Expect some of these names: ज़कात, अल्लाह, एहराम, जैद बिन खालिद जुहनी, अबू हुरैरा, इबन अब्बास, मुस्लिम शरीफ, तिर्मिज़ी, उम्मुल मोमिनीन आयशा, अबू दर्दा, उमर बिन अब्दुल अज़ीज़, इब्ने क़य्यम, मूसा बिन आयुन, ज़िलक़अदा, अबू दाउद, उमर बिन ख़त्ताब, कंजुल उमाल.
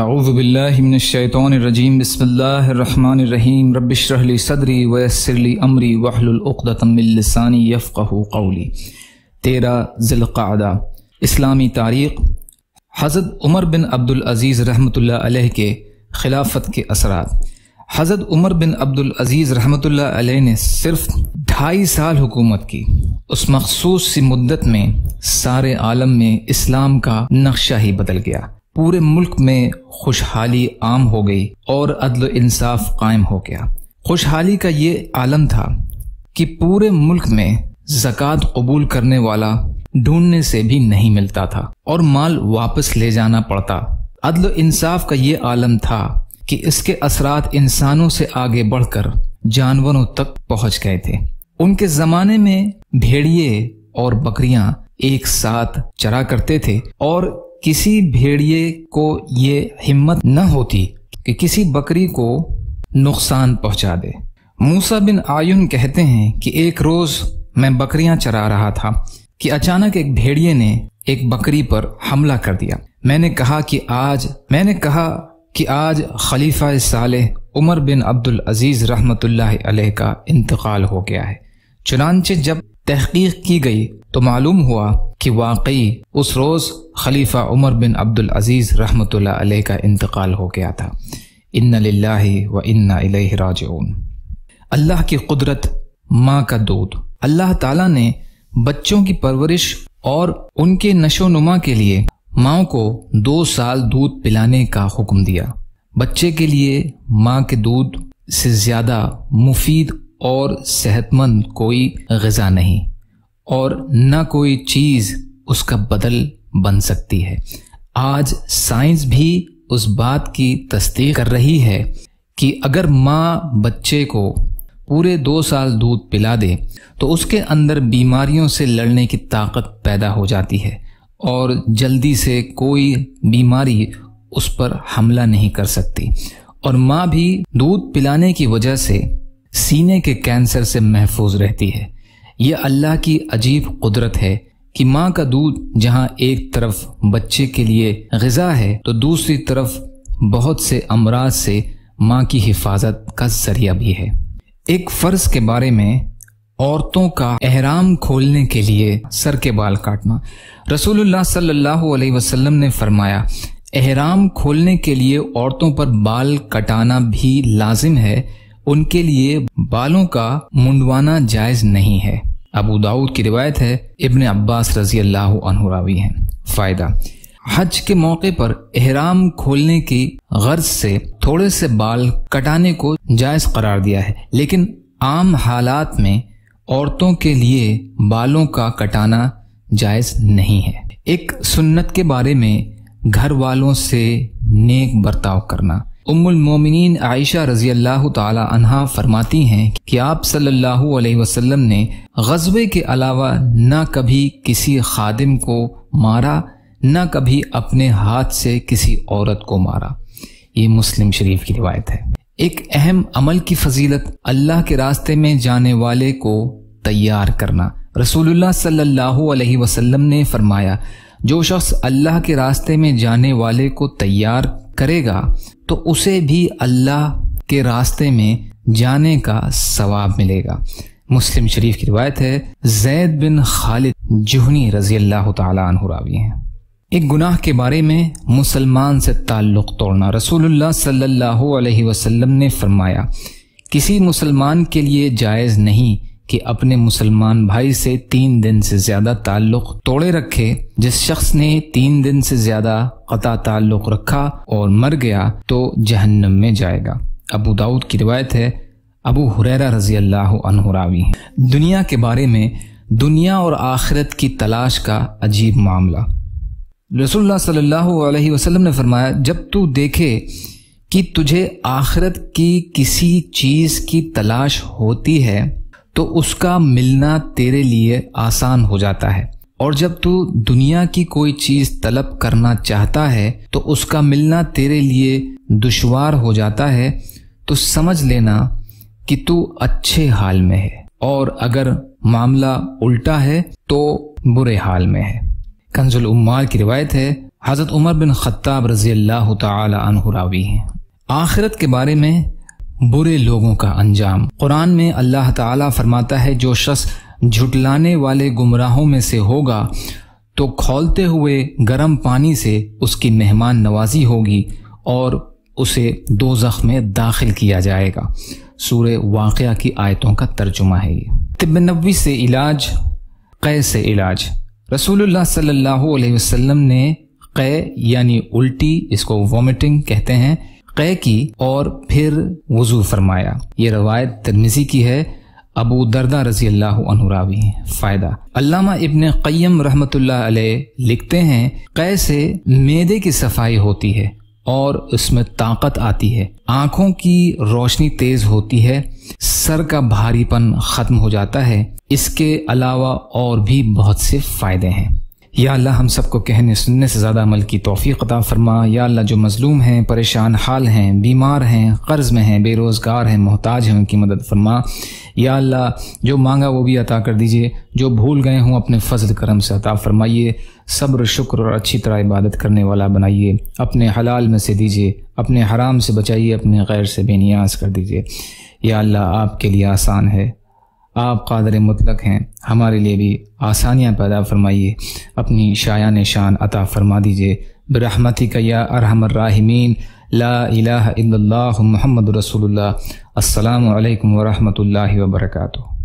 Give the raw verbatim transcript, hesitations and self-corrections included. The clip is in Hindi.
अऊज़ु बिल्लाहि मिनश शैतानिर रजीम बिस्मिल्लाहिर रहमानिर रहीम रब्बि इश्रह ली सदरी वयस्सिर ली अमरी वहलुल उक़दतम मिन लिसानी यफ़क़हू क़ौली। तेरह ज़िलक़अदा। इस्लामी तारीख़। हज़रत उमर बिन अब्दुल अज़ीज़ रहमतुल्लाह अलैह के खिलाफत के असरात। हज़रत उमर बिन अब्दुल अज़ीज़ रहमतुल्लाह अलैह ने सिर्फ ढाई साल हुकूमत की। उस मखसूस सी मुद्दत में सारे आलम में इस्लाम का नक्शा ही बदल गया। पूरे मुल्क में खुशहाली आम हो गई और अदल इंसाफ कायम हो गया। खुशहाली का ये आलम था कि पूरे मुल्क में ज़कात कबूल करने वाला ढूंढने से भी नहीं मिलता था और माल वापस ले जाना पड़ता। अदल इंसाफ का ये आलम था कि इसके असरात इंसानों से आगे बढ़कर जानवरों तक पहुंच गए थे। उनके जमाने में भेड़िए और बकरियां एक साथ चरा करते थे और किसी भेड़िए को ये हिम्मत न होती कि किसी बकरी को नुकसान पहुंचा दे। मूसा बिन आयुन कहते हैं कि एक रोज मैं बकरियां चरा रहा था कि अचानक एक भेड़िए ने एक बकरी पर हमला कर दिया। मैंने कहा कि आज मैंने कहा कि आज खलीफा साले उमर बिन अब्दुल अज़ीज़ रहमतुल्लाह अलैह का इंतकाल हो गया है। चुनांचे जब तहकीक की गई तो मालूम हुआ कि वाकई उस रोज़ खलीफा उमर बिन अब्दुल अज़ीज़ रहमतुल्लाह अलैह का इंतकाल हो गया था। इन्ना लिल्लाहि व इन्ना इलैहि राजिऊन। अल्लाह की कुदरत। माँ का दूध। अल्लाह ताला ने बच्चों की परवरिश और उनके नशोनुमा के लिए माँ को दो साल दूध पिलाने का हुक्म दिया। बच्चे के लिए माँ के दूध से ज़्यादा मुफीद और सेहतमंद कोई ग़िज़ा नहीं और न कोई चीज़ उसका बदल बन सकती है। आज साइंस भी उस बात की तस्दीक कर रही है कि अगर माँ बच्चे को पूरे दो साल दूध पिला दे तो उसके अंदर बीमारियों से लड़ने की ताकत पैदा हो जाती है और जल्दी से कोई बीमारी उस पर हमला नहीं कर सकती। और माँ भी दूध पिलाने की वजह से सीने के कैंसर से महफूज रहती है। यह अल्लाह की अजीब कुदरत है कि माँ का दूध जहाँ एक तरफ बच्चे के लिए ग़िज़ा है तो दूसरी तरफ बहुत से अमराज से माँ की हिफाजत का जरिया भी है। एक फ़र्ज के बारे में औरतों का एहराम खोलने के लिए सर के बाल काटना। रसूलुल्लाह सल्लल्लाहु अलैहि वसल्लम ने फरमाया, एहराम खोलने के लिए औरतों पर बाल कटाना भी लाजिम है, उनके लिए बालों का मुंडवाना जायज़ नहीं है। अबू दाउद की रिवायत है। इबन अब्बास रजी अल्लाह अन्हु रावी हैं। फ़ायदा। हज के मौके पर एहराम खोलने की गर्ज से थोड़े से बाल कटाने को जायज़ करार दिया है, लेकिन आम हालात में औरतों के लिए बालों का कटाना जायज़ नहीं है। एक सुन्नत के बारे में घर वालों से नेक बर्ताव करना। उम्मुल मोमिनीन आयशा रज़ी अल्लाह ताला अन्हा फरमाती हैं कि आप सल्लल्लाहु अलैहि वसल्लम ने ग़ज़वे के अलावा ना कभी किसी खादिम को मारा, ना कभी अपने हाथ से किसी औरत को मारा। ये मुस्लिम शरीफ की रिवायत है। एक अहम अमल की फजीलत। अल्लाह के रास्ते में जाने वाले को तैयार करना। रसूलुल्लाह सल्लल्लाहु अलैहि वसल्लम ने फरमाया, जो शख्स अल्लाह के रास्ते में जाने वाले को तैयार करेगा तो उसे भी अल्लाह के रास्ते में जाने का सवाब मिलेगा। मुस्लिम शरीफ की रिवायत है। जैद बिन खालिद जुहनी रजी अल्लाह ताला अन्हु रावी हैं। एक गुनाह के बारे में मुसलमान से ताल्लुक़ तोड़ना। रसूलुल्लाह सल्लल्लाहु अलैहि वसल्लम ने फरमाया, किसी मुसलमान के लिए जायज़ नहीं कि अपने मुसलमान भाई से तीन दिन से ज़्यादा ताल्लुक़ तोड़े रखे। जिस शख्स ने तीन दिन से ज़्यादा क़ता ताल्लुक़ रखा और मर गया तो जहन्नम में जाएगा। अबू दाऊद की रिवायत है। अबू हुरैरा रज़ी अल्लाह अन्हु रावी हैं। दुनिया के बारे में। दुनिया और आखिरत की तलाश का अजीब मामला। रसूलुल्लाह सल्लल्लाहु अलैहि वसल्लम ने फरमाया, जब तू देखे कि तुझे आखिरत की किसी चीज़ की तलाश होती है तो उसका मिलना तेरे लिए आसान हो जाता है, और जब तू दुनिया की कोई चीज़ तलब करना चाहता है तो उसका मिलना तेरे लिए दुश्वार हो जाता है, तो समझ लेना कि तू अच्छे हाल में है, और अगर मामला उल्टा है तो बुरे हाल में है। कंजुल उमाल की रिवायत है। हज़रत उमर बिन ख़त्ताब रज़ी अल्लाह तआला अन्हु रावी हैं। आखिरत के बारे में बुरे लोगों का अंजाम। कुरान में अल्लाह ताला फरमाता है, जो शख्स झुटलाने वाले गुमराहों में से होगा तो खौलते हुए गर्म पानी से उसकी मेहमान नवाजी होगी और उसे दोज़ख में दाखिल किया जाएगा। सूरह वाक़िया की आयतों का तर्जुमा है। ये तिब्ब नबवी से इलाज, क़य से इलाज। रसूलुल्लाह सल्लल्लाहु अलैहि वसल्लम ने क़य यानी उल्टी, इसको वॉमिटिंग कहते हैं, क़य की और फिर वज़ू फरमाया। ये रवायत तिर्मिज़ी की है। अबू दर्दा रज़ी अल्लाहु अन्हु रावी हैं। फ़ायदा, अल्लामा इब्ने क़य्यम रहमतुल्लाह अलैह लिखते हैं, क़य से मेदे की सफाई होती है और इसमें ताकत आती है, आँखों की रोशनी तेज होती है, सर का भारीपन ख़त्म हो जाता है। इसके अलावा और भी बहुत से फ़ायदे हैं। या अल्लाह हम सबको कहने सुनने से ज़्यादा अमल की तौफीक अता फरमा। या अल्लाह जो मज़लूम हैं, परेशान हाल हैं, बीमार हैं, कर्ज़ में हैं, बेरोज़गार हैं, मोहताज हैं, उनकी मदद फरमा। या अल्लाह जो मांगा वो भी अता कर दीजिए, जो भूल गए हों अपने फ़ज़ल करम से अता फरमाइए। सब्र, शुक्र और अच्छी तरह इबादत करने वाला बनाइए। अपने हलाल में से दीजिए, अपने हराम से बचाइए, अपने गैर से बेनियाज कर दीजिए। या अल्लाह आपके लिए आसान है, आप कादर मुतलक हैं, हमारे लिए भी आसानियाँ पैदा फरमाइए, अपनी शायान शान अता फरमा दीजिए। बिरहमतिका या अरहमर राहिमीन। ला इलाहा इल्लल्लाह मुहम्मदुर रसूलुल्लाह। अस्सलामु अलैकुम वरहमतुल्लाहि वबरकातुहू।